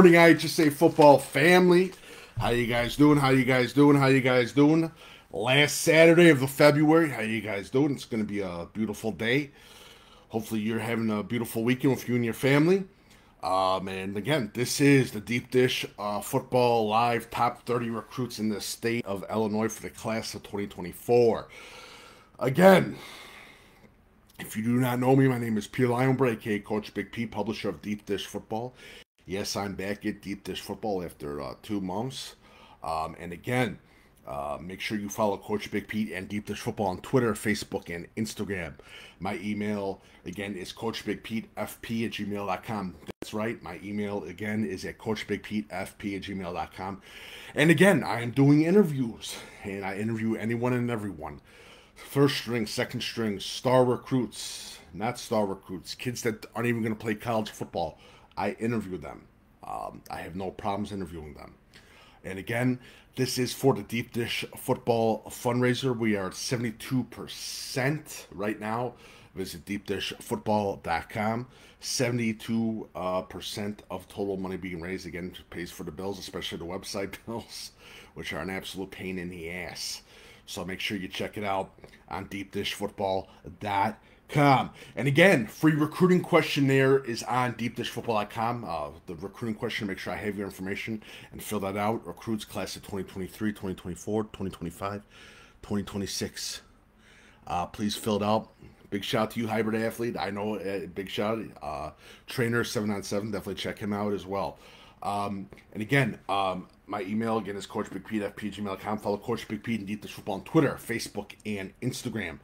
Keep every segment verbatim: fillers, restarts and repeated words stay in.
morning, I H S A football family. How you guys doing? How you guys doing? How you guys doing? Last Saturday of the February. How you guys doing? It's going to be a beautiful day. Hopefully you're having a beautiful weekend with you and your family. Um, and again, this is the Deep Dish uh, Football Live Top thirty Recruits in the State of Illinois for the Class of twenty twenty-four. Again, if you do not know me, my name is P. Lionbreak, aka Coach Big P, publisher of Deep Dish Football. Yes, I'm back at Deep Dish Football after uh, two months. Um, and again, uh, make sure you follow Coach Big P and Deep Dish Football on Twitter, Facebook, and Instagram. My email, again, is coach big pete f p at gmail dot com. That's right. My email, again, is at coach big pete f p at gmail dot com. And again, I am doing interviews, and I interview anyone and everyone. First string, second string, star recruits, not star recruits, kids that aren't even going to play college football. I interview them. Um, I have no problems interviewing them. And again, this is for the Deep Dish Football Fundraiser. We are at seventy-two percent right now. Visit deep dish football dot com. seventy-two percent uh, of total money being raised, again, pays for the bills, especially the website bills, which are an absolute pain in the ass. So make sure you check it out on deep dish football dot com. And again, free recruiting questionnaire is on deep dish football dot com. Uh, the recruiting question, make sure I have your information and fill that out. Recruits class of twenty twenty-three, twenty twenty-four, twenty twenty-five, twenty twenty-six. Uh, please fill it out. Big shout out to you, Hybrid Athlete. I know, uh, big shout out. Uh, Trainer seven on seven, definitely check him out as well. Um, and again, um, my email again is coach big pete f p at gmail dot com. Follow Coach Big Pete and Deep Dish Football on Twitter, Facebook, and Instagram.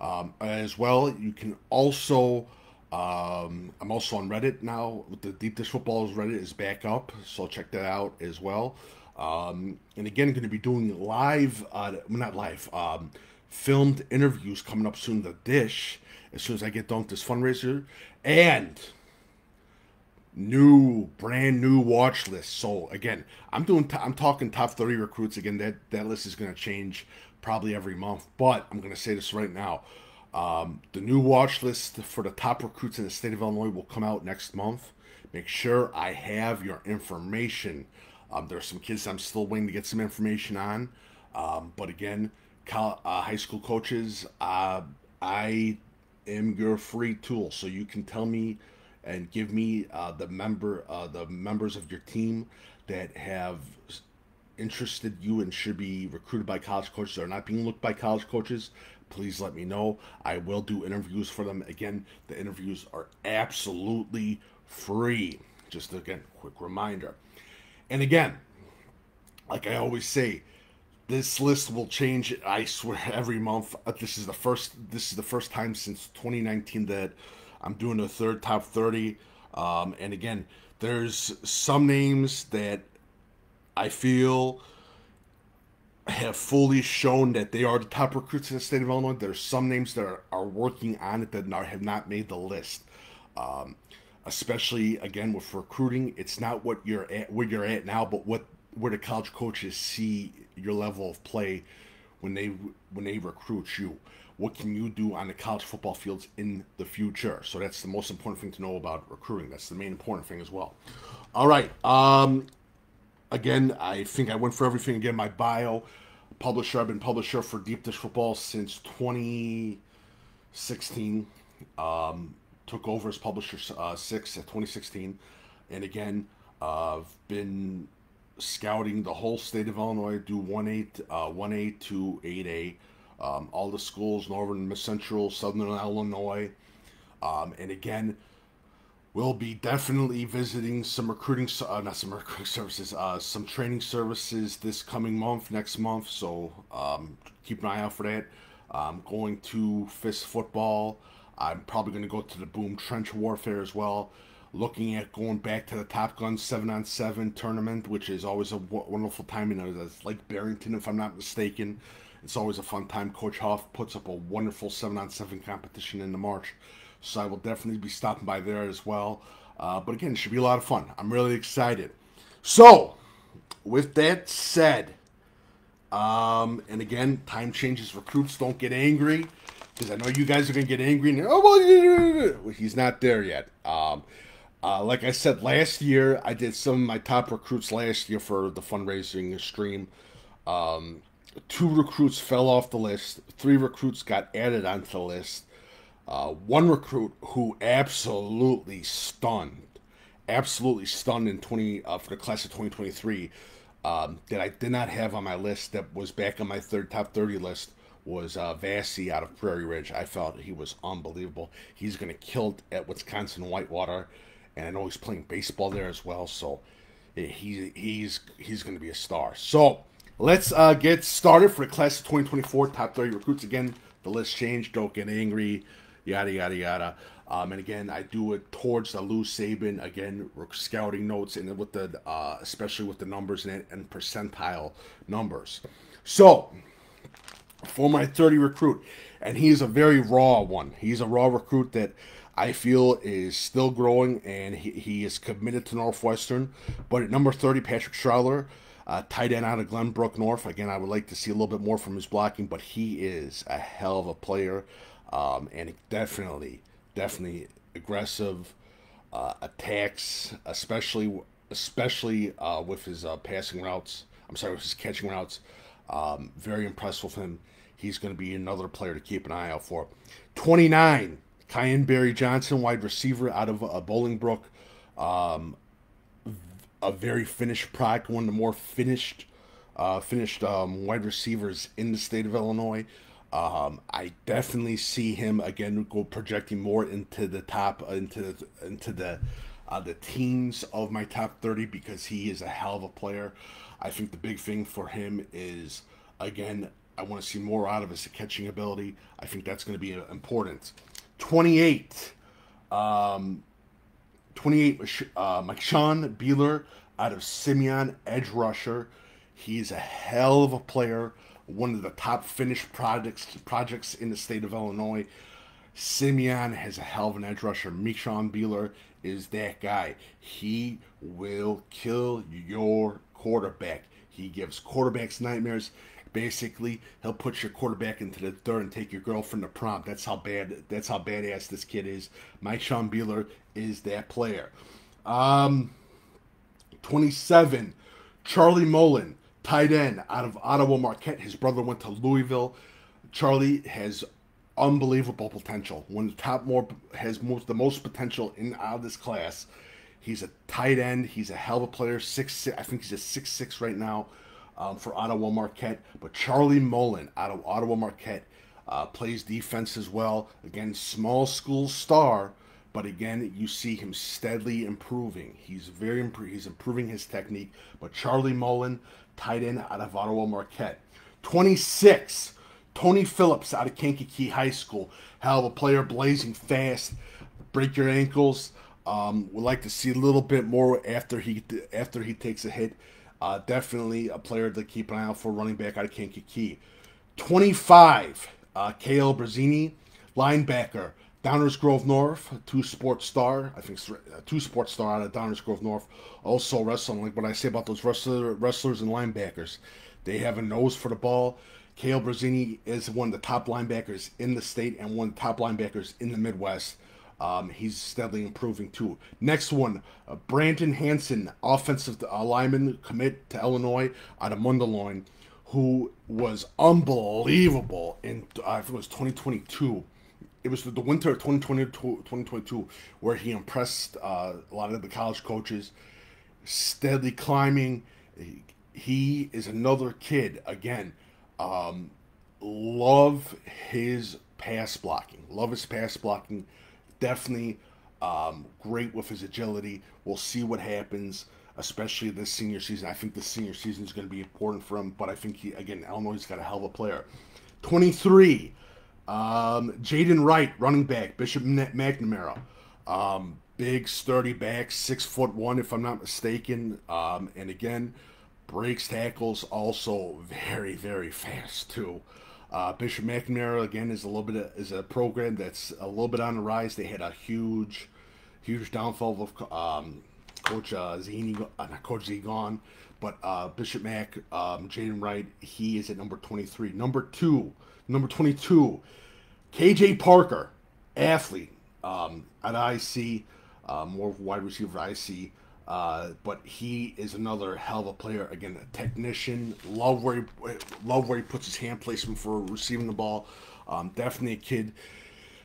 Um, as well, you can also, um, I'm also on Reddit now. With the Deep Dish Football's Reddit is back up, so check that out as well. Um, and again, I'm going to be doing live, uh, not live, um, filmed interviews coming up soon, the Dish, as soon as I get done with this fundraiser. And new, brand new watch list. So again, I'm doing, t I'm talking top thirty recruits. Again, that, that list is going to change probably every month, but I'm going to say this right now. Um, the new watch list for the top recruits in the state of Illinois will come out next month. Make sure I have your information. Um, there are some kids I'm still waiting to get some information on. Um, but again, uh, high school coaches, uh, I am your free tool. So you can tell me and give me uh, the member, uh, the members of your team that have interested you and should be recruited by college coaches or not being looked by college coaches. Please let me know. I will do interviews for them. Again, the interviews are absolutely free. Just again, quick reminder. And again, like I always say, this list will change. I swear every month. This is the first. This is the first time since twenty nineteen that I'm doing a third top thirty, um, and again, there's some names that I feel have fully shown that they are the top recruits in the state of Illinois. There's some names that are, are working on it that have not made the list. Um, especially again with recruiting, it's not what you're at, where you're at now, but what where the college coaches see your level of play when they when they recruit you. What can you do on the college football fields in the future? So that's the most important thing to know about recruiting. That's the main important thing as well. All right. Um, again, I think I went for everything. Again, my bio, publisher. I've been publisher for Deep Dish Football since twenty sixteen. Um, took over as publisher uh, six at twenty sixteen. And again, uh, I've been scouting the whole state of Illinois. Do one A to eight A. Um, all the schools, northern, mid-central, southern Illinois. Um, and again, we'll be definitely visiting some recruiting, uh, not some recruiting services, uh, some training services this coming month, next month. So um, keep an eye out for that. I'm going to Fist Football. I'm probably going to go to the Boom Trench Warfare as well. Looking at going back to the Top Gun seven on seven tournament, which is always a wonderful time. You know, that's like Barrington, if I'm not mistaken. It's always a fun time. Coach Hoff puts up a wonderful seven on seven competition in the March. So I will definitely be stopping by there as well. Uh, but again, it should be a lot of fun. I'm really excited. So, with that said, um, and again, time changes. Recruits, don't get angry, because I know you guys are going to get angry. And, oh, well, he's not there yet. Um, Uh, like I said last year, I did some of my top recruits last year for the fundraising stream. Um, two recruits fell off the list. Three recruits got added onto the list. Uh, one recruit who absolutely stunned, absolutely stunned in twenty uh, for the class of twenty twenty-three um, that I did not have on my list that was back on my third top thirty list was uh, Vassy out of Prairie Ridge. I felt he was unbelievable. He's going to kill it at Wisconsin Whitewater, and I know he's playing baseball there as well. So he he's he's going to be a star. So let's uh, get started for the class of twenty twenty-four top thirty recruits. Again, the list changed. Don't get angry. Yada, yada, yada. Um, and again, I do it towards the Lou Saban, again, scouting notes, and with the, uh, especially with the numbers and, and percentile numbers. So, for my thirty recruit, and he's a very raw one. He's a raw recruit that I feel is still growing, and he, he is committed to Northwestern. But at number thirty, Patrick Schrouder, uh, tight end out of Glenbrook North. Again, I would like to see a little bit more from his blocking, but he is a hell of a player. Um, and definitely, definitely aggressive uh, attacks, especially, especially uh, with his uh, passing routes. I'm sorry, with his catching routes. Um, very impressed with him. He's going to be another player to keep an eye out for. twenty-nine, Kyan Barry Johnson, wide receiver out of uh, Bolingbrook. Um, a very finished product, one of the more finished, uh, finished um, wide receivers in the state of Illinois. Um, I definitely see him again go projecting more into the top, into the, into the uh, the teens of my top thirty because he is a hell of a player. I think the big thing for him is, again, I want to see more out of his catching ability. I think that's going to be important. twenty-eight, um, twenty-eight, uh, McShawn Beeler out of Simeon, edge rusher. He's a hell of a player. One of the top finished projects projects in the state of Illinois. Simeon has a hell of an edge rusher. McShawn Beeler is that guy. He will kill your quarterback. He gives quarterbacks nightmares. Basically, he'll put your quarterback into the dirt and take your girlfriend to prom. That's how bad. That's how badass this kid is. McShawn Beeler is that player. Um, twenty-seven, Charlie Mullen, tight end out of Ottawa Marquette. His brother went to Louisville. Charlie has unbelievable potential. One of the top more has most, the most potential in out of this class. He's a tight end. He's a hell of a player. Six, six I think he's a six six right now um, for Ottawa Marquette. But Charlie Mullen out of Ottawa Marquette uh, plays defense as well. Again, small school star. But again, you see him steadily improving. He's very impro- he's improving his technique. But Charlie Mullen, tight end out of Ottawa Marquette. twenty-six, Tony Phillips out of Kankakee High School. Hell of a player, blazing fast, break your ankles. Um, we'd like to see a little bit more after he after he takes a hit. Uh, definitely a player to keep an eye out for, running back out of Kankakee. twenty-five, uh, Kale Brazzini, linebacker, Downers Grove North, two sports star. I think two sports star out of Downers Grove North. Also wrestling, like what I say about those wrestler, wrestlers and linebackers. They have a nose for the ball. Kale Brazzini is one of the top linebackers in the state and one of the top linebackers in the Midwest. Um, he's steadily improving too. Next one, uh, Brandon Hansen, offensive uh, lineman, commit to Illinois out of Mundelein, who was unbelievable in, I think it was twenty twenty-two. It was the winter of twenty twenty-two where he impressed uh, a lot of the college coaches. Steadily climbing. He is another kid. Again, um, love his pass blocking. Love his pass blocking. Definitely um, great with his agility. We'll see what happens, especially this senior season. I think the senior season is going to be important for him. But I think, he again, Illinois' got a hell of a player. twenty-three. Um, Jaden Wright, running back, Bishop McNamara, um, big sturdy back, six foot one, if I'm not mistaken. Um, and again, breaks tackles, also very, very fast too. Uh, Bishop McNamara again is a little bit of, is a program that's a little bit on the rise. They had a huge, huge downfall of um, Coach uh, Zini, uh, not Coach Z gone, but uh, Bishop Mack, um, Jaden Wright, he is at number twenty-three. Number two. Number twenty-two, K J Parker, athlete um, at I C, uh, more wide receiver I see. Uh, but he is another hell of a player. Again, a technician. Love where he, love where he puts his hand placement for receiving the ball. Um, definitely a kid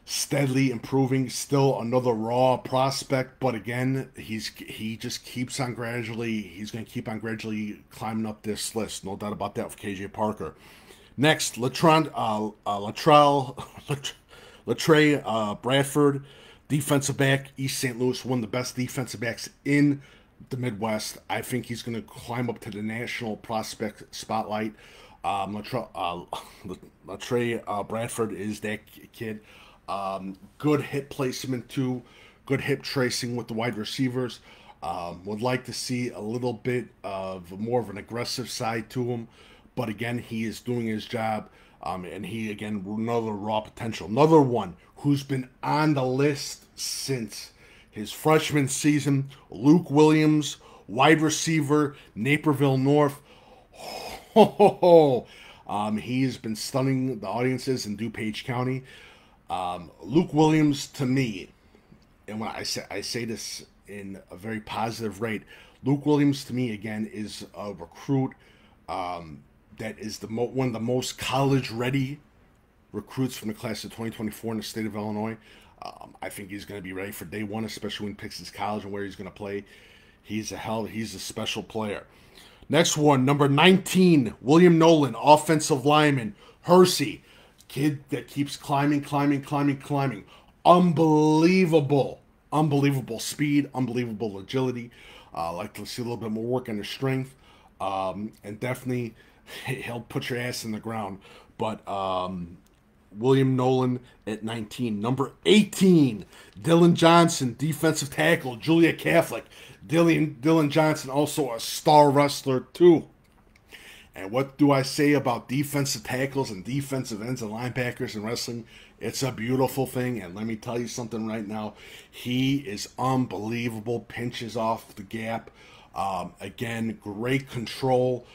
steadily improving. Still another raw prospect, but again, he's he just keeps on gradually. He's going to keep on gradually climbing up this list. No doubt about that for K J Parker. Next, Latrell, uh, uh, Latrell, Latrell uh, Bradford. Defensive back, East Saint Louis, one of the best defensive backs in the Midwest. I think he's going to climb up to the national prospect spotlight. Um, Latrell, uh, Latrell uh, Bradford is that kid. Um, good hip placement, too. Good hip tracing with the wide receivers. Um, would like to see a little bit of more of an aggressive side to him. But, again, he is doing his job. Um, and he, again, another raw potential. Another one who's been on the list since his freshman season, Luke Williams, wide receiver, Naperville North. Ho, ho, ho. Um, he has been stunning the audiences in DuPage County. Um, Luke Williams, to me, and when I say, I say this in a very positive rate, Luke Williams, to me, again, is a recruit um, that is the mo one of the most college-ready recruits from the class of twenty twenty-four in the state of Illinois. Um, I think he's going to be ready for day one, especially when he picks his college and where he's going to play. He's a hell, he's a special player. Next one, number nineteen, William Nolan, offensive lineman, Hersey. Kid that keeps climbing, climbing, climbing, climbing. Unbelievable, unbelievable speed, unbelievable agility. Uh, I like to see a little bit more work on his strength. Um, and definitely, he'll put your ass in the ground. But um, William Nolan at nineteen. Number eighteen, Dylan Johnson, defensive tackle, Julia Catholic. Dylan, Dylan Johnson, also a star wrestler, too. And what do I say about defensive tackles and defensive ends and linebackers in wrestling? It's a beautiful thing. And let me tell you something right now. He is unbelievable. Pinches off the gap. Um, again, great control.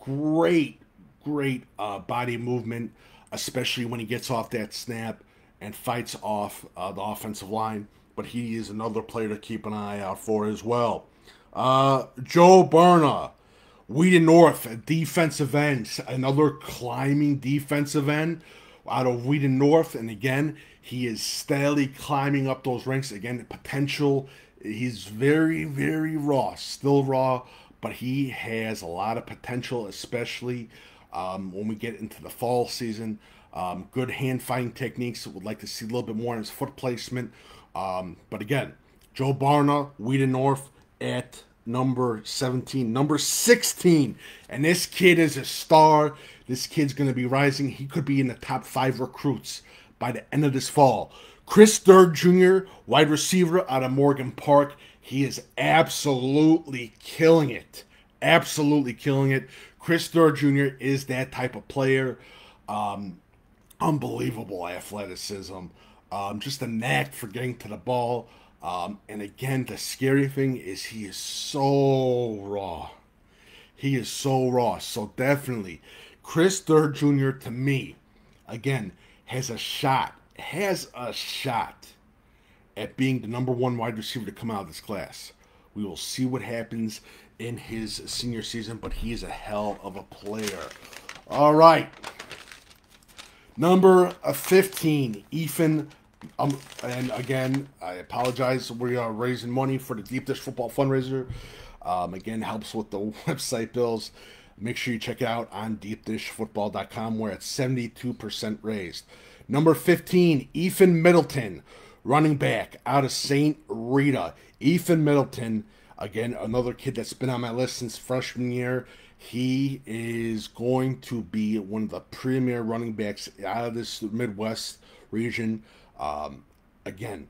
Great, great uh, body movement, especially when he gets off that snap and fights off uh, the offensive line. But he is another player to keep an eye out for as well. Uh, Joe Berna, Wheaton North, defensive end, another climbing defensive end out of Wheaton North. And again, he is steadily climbing up those ranks. Again, the potential, he's very, very raw, still raw. But he has a lot of potential, especially um, when we get into the fall season. Um, good hand-fighting techniques. Would like to see a little bit more in his foot placement. Um, but again, Joe Berna, Wheaton North at number seventeen. Number sixteen. And this kid is a star. This kid's going to be rising. He could be in the top five recruits by the end of this fall. Chris Dirk Junior, wide receiver out of Morgan Park. He is absolutely killing it. Absolutely killing it. Chris Dirk Junior is that type of player. Um, unbelievable athleticism. Um, just a knack for getting to the ball. Um, and again, the scary thing is he is so raw. He is so raw. So definitely, Chris Dirk Junior, to me, again, has a shot. Has a shot at being the number one wide receiver to come out of this class. We will see what happens in his senior season, but he is a hell of a player. All right. Number fifteen, Ethan. Um, and again, I apologize. We are raising money for the Deep Dish Football Fundraiser. Um, again, helps with the website bills. Make sure you check it out on deep dish football dot com. We're at seventy-two percent raised. Number fifteen, Ethan Middleton, running back out of Saint Rita. Ethan Middleton, again, another kid that's been on my list since freshman year. He is going to be one of the premier running backs out of this Midwest region. Um, again,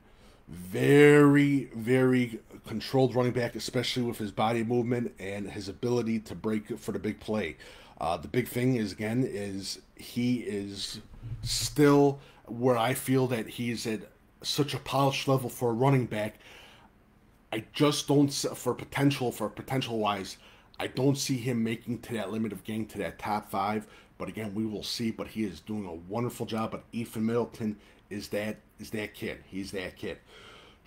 very, very controlled running back, especially with his body movement and his ability to break for the big play. Uh, the big thing is, again, is he is still where I feel that he's at such a polished level for a running back. I just don't, for potential, for potential-wise, I don't see him making to that limit of getting to that top five. But again, we will see. But he is doing a wonderful job. But Ethan Middleton is that is that kid. He's that kid.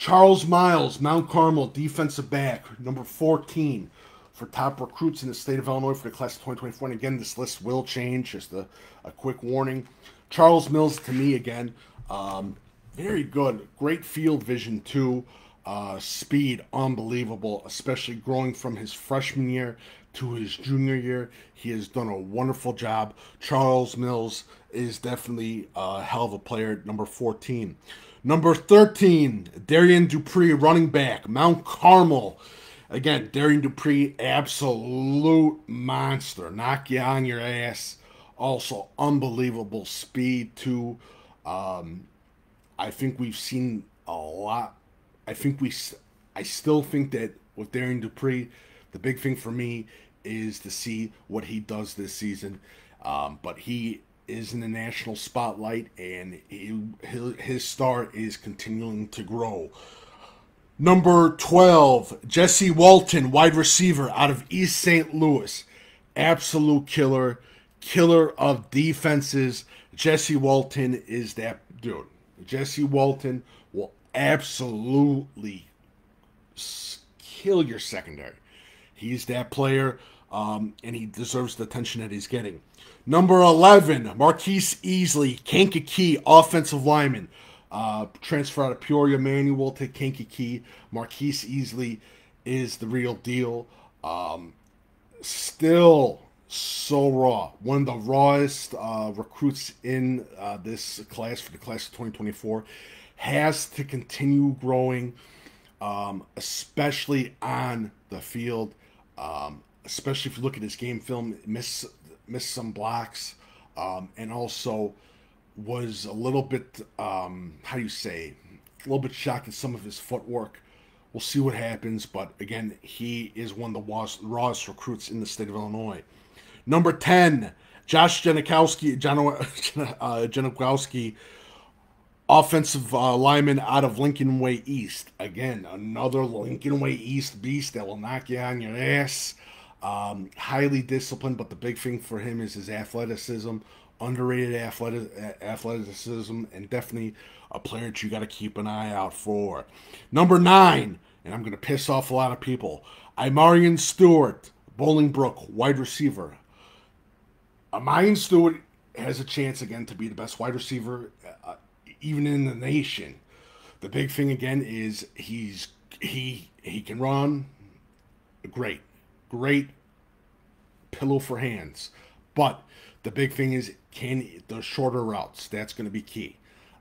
Charles Miles, Mount Carmel, defensive back, number fourteen for top recruits in the state of Illinois for the class of twenty twenty-four. And again, this list will change, just a, a quick warning. Charles Mills, to me, again, um, very good. Great field vision, too. Uh, speed, unbelievable, especially growing from his freshman year to his junior year. He has done a wonderful job. Charles Mills is definitely a hell of a player, number fourteen. Number thirteen, Darian Dupree, running back, Mount Carmel. Again, Darian Dupree, absolute monster. Knock you on your ass. Also, unbelievable speed, too. Um, I think we've seen a lot. I think we, I still think that with Darian Dupree, the big thing for me is to see what he does this season. Um, but he is in the national spotlight, and he, his star is continuing to grow. Number twelve, Jesse Walton, wide receiver out of East Saint Louis. Absolute killer, killer of defenses. Jesse Walton is that dude. Jesse Walton will absolutely kill your secondary. He's that player, um, and he deserves the attention that he's getting. Number eleven, Marquise Easley, Kankakee, offensive lineman. Uh, transfer out of Peoria Manual to Kankakee. Marquise Easley is the real deal. Um, still so raw. One of the rawest uh, recruits in uh, this class for the class of twenty twenty-four. Has to continue growing, um, especially on the field. Um, especially if you look at his game film, miss missed some blocks, um, and also was a little bit, um, how do you say, a little bit shocked at some of his footwork. We'll see what happens, but again, he is one of the rawest recruits in the state of Illinois. Number ten, Josh Janikowski, John, uh, Janikowski, offensive uh, lineman out of Lincoln Way East. Again, another Lincoln Way East beast that will knock you on your ass. Um, highly disciplined, but the big thing for him is his athleticism, underrated athletic, athleticism, and definitely a player that you got to keep an eye out for. Number nine, and I'm going to piss off a lot of people, Imarian Stewart, Bolingbrook, wide receiver. Imarian Stewart has a chance, again, to be the best wide receiver uh, even in the nation. The big thing again is he's he he can run. Great, great pillow for hands. But the big thing is can the shorter routes. That's going to be key.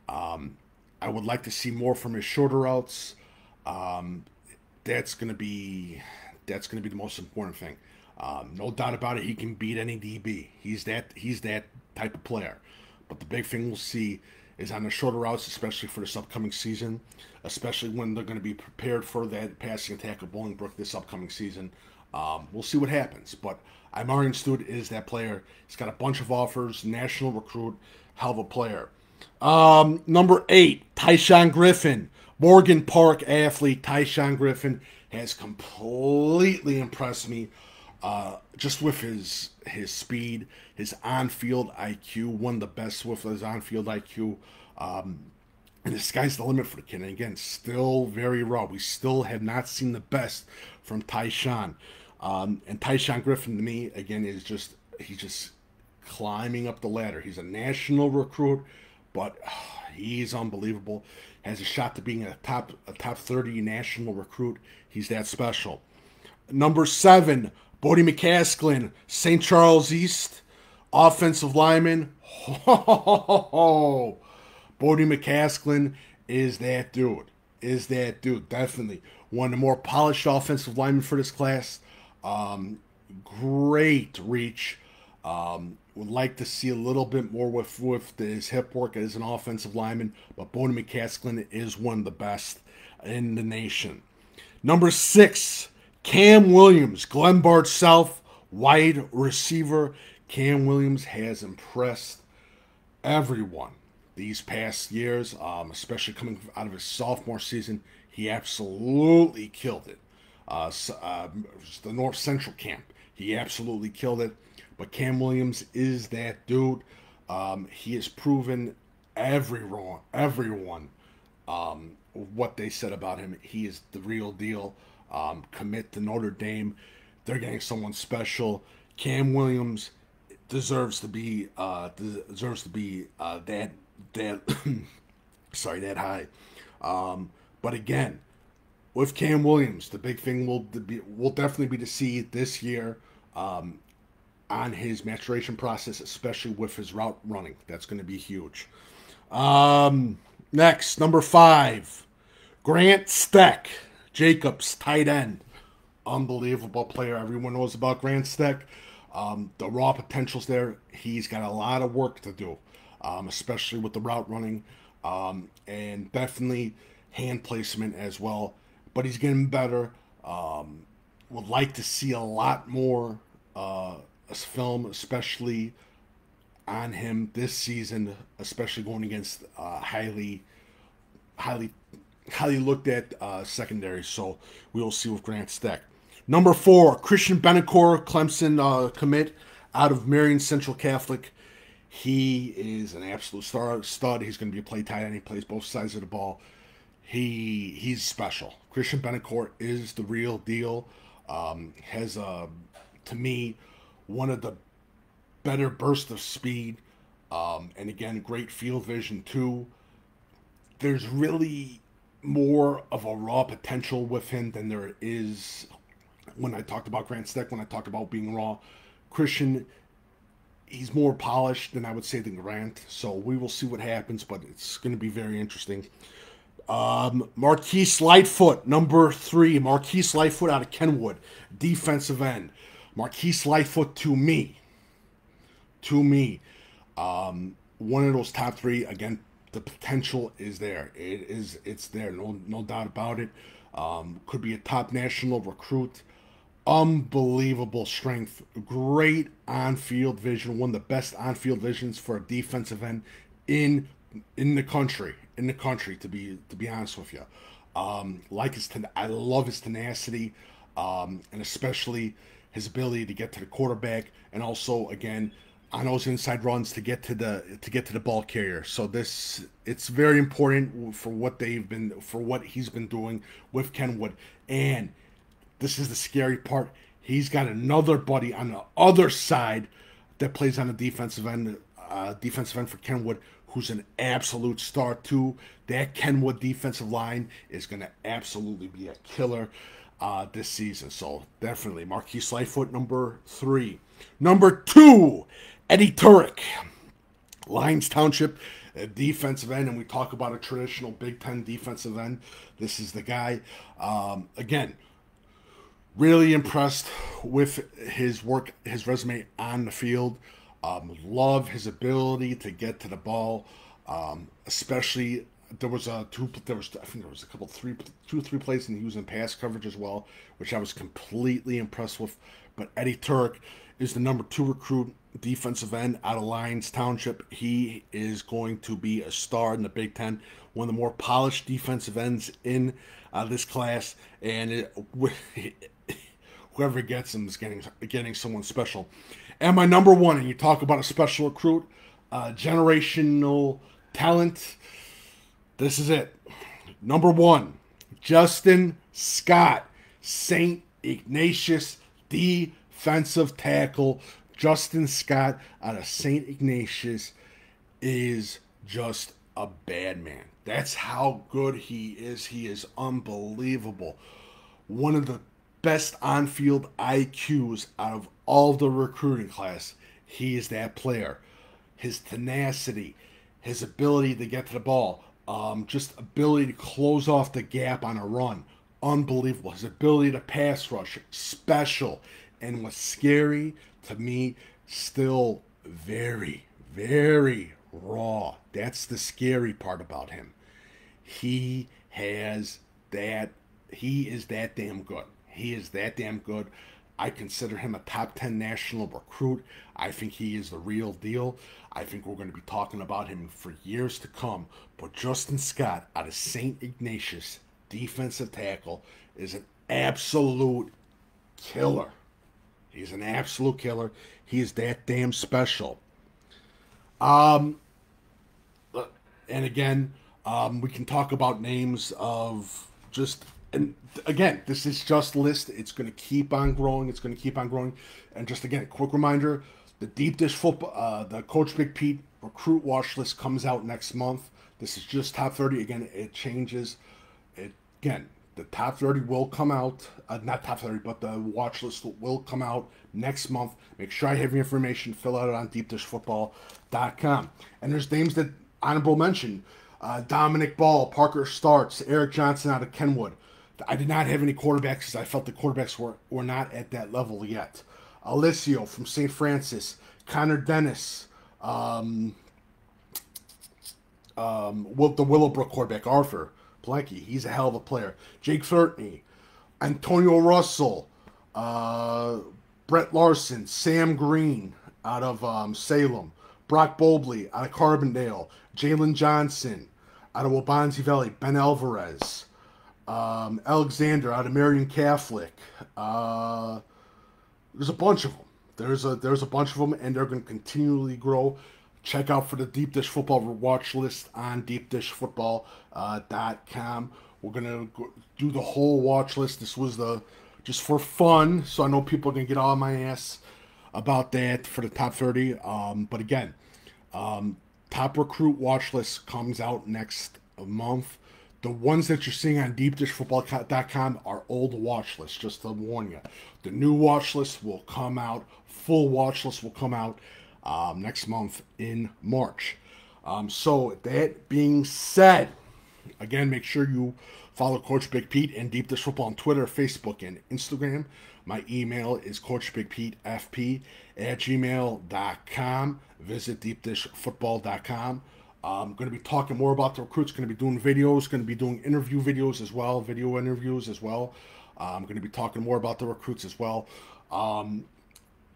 Um, I would like to see more from his shorter routes. Um, that's going to be that's going to be the most important thing. Um, no doubt about it. He can beat any D B. He's that he's that type of player. But the big thing we'll see is on the shorter routes, especially for this upcoming season, especially when they're going to be prepared for that passing attack of Bolingbrook this upcoming season. Um, we'll see what happens. But Imarian Stewart is that player. He's got a bunch of offers, national recruit, hell of a player. Um, number eight, Tyshawn Griffin. Morgan Park athlete Tyshawn Griffin has completely impressed me uh, just with his his speed, his on-field I Q, one of the best with his on-field I Q. Um, and the sky's the limit for the kid. And again, still very raw. We still have not seen the best from Tyshawn. Um, and Tyshawn Griffin, to me, again, is just, he's just climbing up the ladder. He's a national recruit, but oh, he's unbelievable. Has a shot to being a top, a top thirty national recruit. He's that special. Number seven, Bodie McCasklin, Saint Charles East, offensive lineman. Oh, Bodie McCasklin is that dude. Is that dude, definitely. One of the more polished offensive linemen for this class. Um, great reach. Um, would like to see a little bit more with, with his hip work as an offensive lineman, but Bodie McCasklin is one of the best in the nation. Number six, Cam Williams, Glenbard South, wide receiver. Cam Williams has impressed everyone these past years, um, especially coming out of his sophomore season. He absolutely killed it. Uh, uh, the North Central camp, he absolutely killed it. But Cam Williams is that dude. Um, he has proven every wrong, everyone um, what they said about him. He is the real deal. Um, commit to Notre Dame. They're getting someone special. Cam Williams deserves to be uh, deserves to be uh, that that sorry that high. Um, but again, with Cam Williams, the big thing will be will definitely be to see this year um, on his maturation process, especially with his route running. That's going to be huge. Um, next, number five, Grant Steck, Jacobs, tight end. Unbelievable player. Everyone knows about Grant Steck. Um, the raw potential's there. He's got a lot of work to do, um, especially with the route running, um, and definitely hand placement as well. But he's getting better. Um, would like to see a lot more uh, film, especially on him this season, especially going against uh, highly, highly, highly looked at uh, secondary. So we will see with Grant Steck. Number four, Christian Benacor, Clemson uh, commit out of Marion Central Catholic. He is an absolute star stud. He's going to be a play tight end. He plays both sides of the ball. He he's special. Christian Benacor is the real deal. Um, has a, to me, one of the better bursts of speed, um, and again, great field vision too. There's really more of a raw potential with him than there is when I talked about Grant Steck. When I talked about being raw, Christian, he's more polished than I would say than Grant. So we will see what happens, but it's going to be very interesting. Um, Marquise Lightfoot, number three. Marquise Lightfoot out of Kenwood, defensive end. Marquise Lightfoot, to me, to me, um, one of those top three. Again, the potential is there. It is, it's there. No, no doubt about it. Um, could be a top national recruit. Unbelievable strength. Great on-field vision. One of the best on-field visions for a defensive end in in the country. In the country, to be to be honest with you, um, like his, ten I love his tenacity, um, and especially his ability to get to the quarterback, and also again on those inside runs to get to the to get to the ball carrier. So this it's very important for what they've been for what he's been doing with Kenwood, and this is the scary part. He's got another buddy on the other side that plays on the defensive end, uh, defensive end for Kenwood, who's an absolute star too. That Kenwood defensive line is going to absolutely be a killer uh, this season. So definitely Marquise Lightfoot, number three. Number two, Eddie Turek, Lyons Township, uh, defensive end. And we talk about a traditional Big Ten defensive end. This is the guy. Um, again, really impressed with his work, his resume on the field. Um, love his ability to get to the ball, um, especially there was a two. There was I think there was a couple three, two three plays, and he was in pass coverage as well, which I was completely impressed with. But Eddie Turek is the number two recruit, defensive end out of Lyons Township. He is going to be a star in the Big Ten, one of the more polished defensive ends in uh, this class, and it, whoever gets him is getting getting someone special. And my number one, and you talk about a special recruit, uh, generational talent, this is it. Number one, Justin Scott, Saint Ignatius, defensive tackle. Justin Scott out of Saint Ignatius is just a bad man. That's how good he is. He is unbelievable. One of the best on-field I Qs out of all the recruiting class. He is that player. His tenacity, his ability to get to the ball, um, just ability to close off the gap on a run, unbelievable. His ability to pass rush, special. And what's scary to me, still very, very raw. That's the scary part about him. He has that. He is that damn good. He is that damn good. I consider him a top ten national recruit. I think he is the real deal. I think we're going to be talking about him for years to come. But Justin Scott out of Saint Ignatius, defensive tackle, is an absolute killer. He's an absolute killer. He is that damn special. Um, and again, Um, we can talk about names of just, and again, this is just list. It's going to keep on growing. It's going to keep on growing. And just again, a quick reminder, the Deep Dish Football, uh, the Coach McPete recruit watch list comes out next month. This is just top thirty. Again, it changes. It again, the top thirty will come out. Uh, not top thirty, but the watch list will come out next month. Make sure I have your information. Fill out it on deep dish football dot com. And there's names that honorable mention. Uh, Dominic Ball, Parker Starts, Eric Johnson out of Kenwood. I did not have any quarterbacks because I felt the quarterbacks were, were not at that level yet. Alessio from Saint Francis, Connor Dennis, um, um, Will, the Willowbrook quarterback, Arthur Blanky, he's a hell of a player. Jake Thurtney, Antonio Russell, uh, Brett Larson, Sam Green out of um, Salem, Brock Bobley out of Carbondale, Jalen Johnson out of Wabansie Valley, Ben Alvarez, um, Alexander out of Marion Catholic. Uh, there's a bunch of them. There's a there's a bunch of them, and they're going to continually grow. Check out for the Deep Dish Football watch list on deep dish football dot com. We're going to do the whole watch list. This was the just for fun, so I know people are going to get all my ass about that for the top thirty. Um, but again, um, top recruit watch list comes out next month. The ones that you're seeing on deep dish football dot com are old watch lists, just to warn you. The new watch list will come out, full watch list will come out um, next month in March. Um, so that being said, again, make sure you follow Coach Big Pete and Deep Dish Football on Twitter, Facebook, and Instagram. My email is coach big pete f p at gmail dot com. Visit deep dish football dot com. I'm going to be talking more about the recruits, going to be doing videos, going to be doing interview videos as well, video interviews as well. I'm going to be talking more about the recruits as well. Um,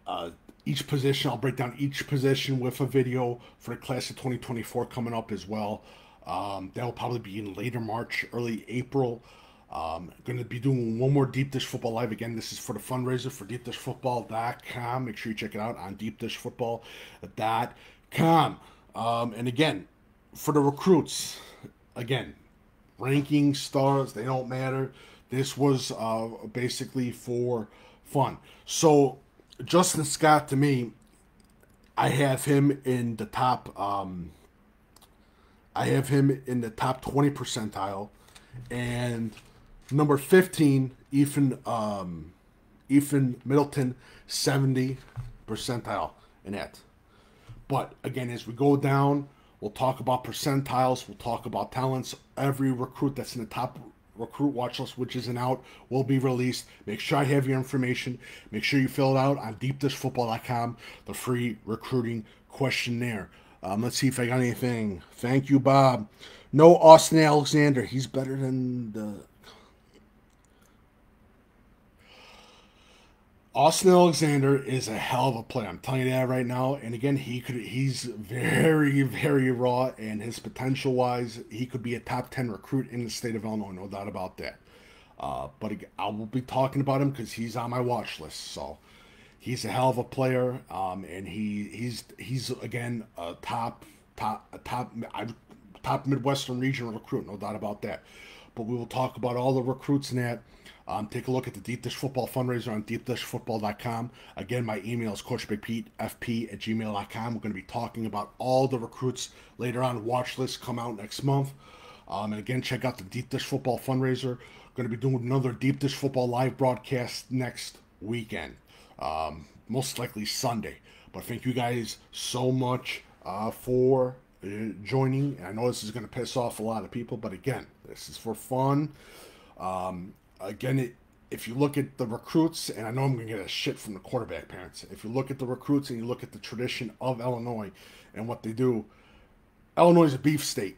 uh, each position, I'll break down each position with a video for the class of twenty twenty-four coming up as well. Um, that will probably be in later March, early April. Um, going to be doing one more Deep Dish Football Live. Again, this is for the fundraiser for deep dish football dot com. Make sure you check it out on deep dish football dot com. Um, and again, for the recruits, again, ranking stars, they don't matter. This was uh, basically for fun. So Justin Scott, to me, I have him in the top. Um, I have him in the top twenty percentile, and number fifteen, Ethan um, Ethan Middleton, seventy percentile in that. But again, as we go down, we'll talk about percentiles. We'll talk about talents. Every recruit that's in the top recruit watch list, which isn't out, will be released. Make sure I have your information. Make sure you fill it out on deep dish football dot com, the free recruiting questionnaire. Um, let's see if I got anything. Thank you, Bob. No Austin Alexander. He's better than the... Austin Alexander is a hell of a player. I'm telling you that right now. And again, he could he's very, very raw, and his potential-wise, he could be a top ten recruit in the state of Illinois, no doubt about that. Uh, but again, I will be talking about him because he's on my watch list. So he's a hell of a player, um, and he he's he's again a top top a top I, top Midwestern regional recruit, no doubt about that. But we will talk about all the recruits in that. Um, take a look at the Deep Dish Football fundraiser on deep dish football dot com. Again, my email is coach big pete f p at gmail dot com. We're going to be talking about all the recruits later on. Watch lists come out next month. Um, and again, check out the Deep Dish Football fundraiser. We're going to be doing another Deep Dish Football live broadcast next weekend, um, most likely Sunday. But thank you guys so much uh, for uh, joining. And I know this is going to piss off a lot of people, but again, this is for fun. Um... Again, it, if you look at the recruits, and I know I'm going to get a shit from the quarterback parents. If you look at the recruits and you look at the tradition of Illinois and what they do, Illinois is a beef state.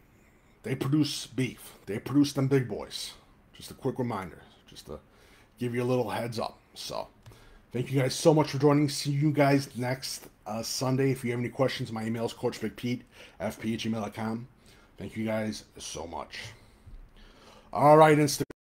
They produce beef. They produce them big boys. Just a quick reminder, just to give you a little heads up. So thank you guys so much for joining. See you guys next uh, Sunday. If you have any questions, my email is coach big pete f p at gmail dot com. Thank you guys so much. All right, Instagram.